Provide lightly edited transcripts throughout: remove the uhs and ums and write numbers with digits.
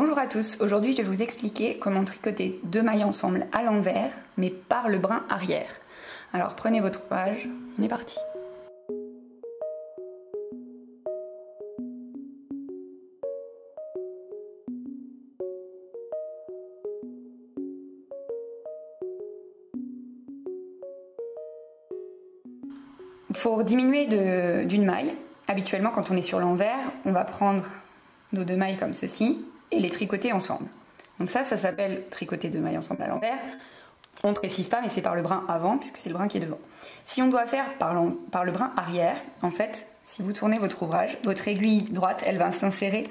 Bonjour à tous, aujourd'hui je vais vous expliquer comment tricoter deux mailles ensemble à l'envers, mais par le brin arrière. Alors prenez votre ouvrage, on est parti. Pour diminuer d'une maille, habituellement quand on est sur l'envers, on va prendre nos deux mailles comme ceci et les tricoter ensemble. Donc ça s'appelle tricoter deux mailles ensemble à l'envers. On ne précise pas, mais c'est par le brin avant puisque c'est le brin qui est devant. Si on doit faire par le brin arrière, en fait, si vous tournez votre ouvrage, votre aiguille droite, elle va s'insérer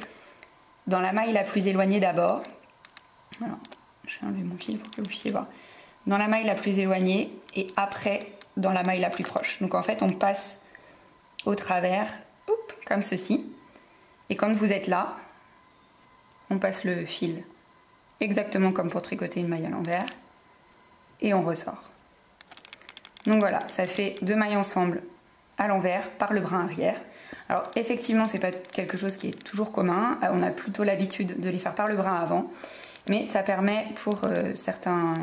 dans la maille la plus éloignée d'abord. Alors, je vais enlever mon fil pour que vous puissiez voir. Dans la maille la plus éloignée et après dans la maille la plus proche. Donc en fait, on passe au travers, comme ceci. Et quand vous êtes là, on passe le fil exactement comme pour tricoter une maille à l'envers et on ressort. Donc voilà, ça fait deux mailles ensemble à l'envers par le brin arrière. Alors effectivement, c'est pas quelque chose qui est toujours commun, on a plutôt l'habitude de les faire par le brin avant, mais ça permet pour certains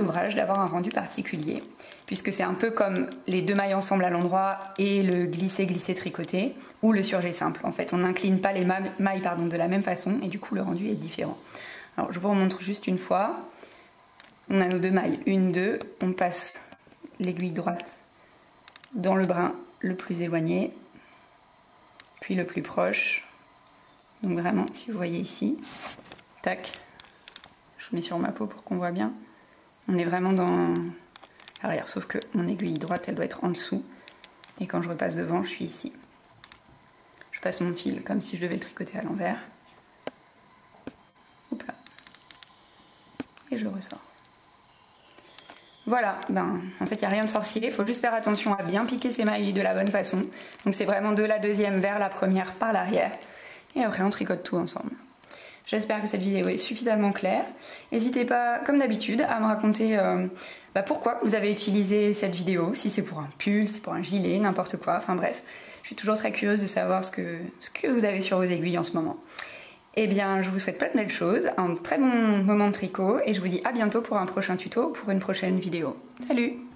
ouvrages d'avoir un rendu particulier, puisque c'est un peu comme les deux mailles ensemble à l'endroit et le glisser-glisser-tricoter, ou le surjet simple. En fait, on n'incline pas les mailles de la même façon, et du coup le rendu est différent. Alors je vous remontre juste une fois. On a nos deux mailles, une, deux, on passe l'aiguille droite dans le brin le plus éloigné, puis le plus proche. Donc vraiment, si vous voyez ici, tac, je vous mets sur ma peau pour qu'on voit bien. On est vraiment dans l'arrière, sauf que mon aiguille droite, elle doit être en dessous. Et quand je repasse devant, je suis ici. Je passe mon fil comme si je devais le tricoter à l'envers. Hop là. Et je ressors. Voilà, en fait, il n'y a rien de sorcier. Il faut juste faire attention à bien piquer ses mailles de la bonne façon. Donc c'est vraiment de la deuxième vers la première par l'arrière. Et après, on tricote tout ensemble. J'espère que cette vidéo est suffisamment claire. N'hésitez pas, comme d'habitude, à me raconter pourquoi vous avez utilisé cette vidéo, si c'est pour un pull, si c'est pour un gilet, n'importe quoi, enfin bref. Je suis toujours très curieuse de savoir ce que vous avez sur vos aiguilles en ce moment. Eh bien, je vous souhaite plein de belles choses, un très bon moment de tricot, et je vous dis à bientôt pour un prochain tuto ou pour une prochaine vidéo. Salut!